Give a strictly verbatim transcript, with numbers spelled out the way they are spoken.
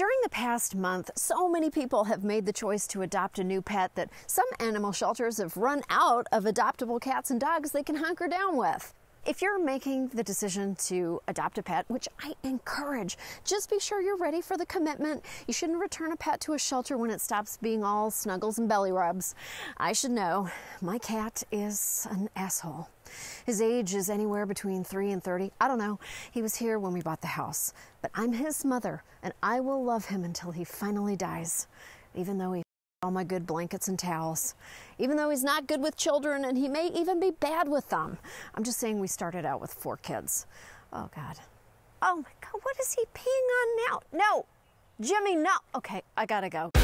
During the past month, so many people have made the choice to adopt a new pet that some animal shelters have run out of adoptable cats and dogs they can hunker down with. If you're making the decision to adopt a pet, which I encourage, just be sure you're ready for the commitment. You shouldn't return a pet to a shelter when it stops being all snuggles and belly rubs. I should know, my cat is an asshole. His age is anywhere between three and thirty. I don't know. He was here when we bought the house. But I'm his mother, and I will love him until he finally dies, even though he all my good blankets and towels. Even though he's not good with children, and he may even be bad with them. I'm just saying we started out with four kids. Oh, God. Oh, my God. What is he peeing on now? No. Jimmy, no. Okay, I gotta go.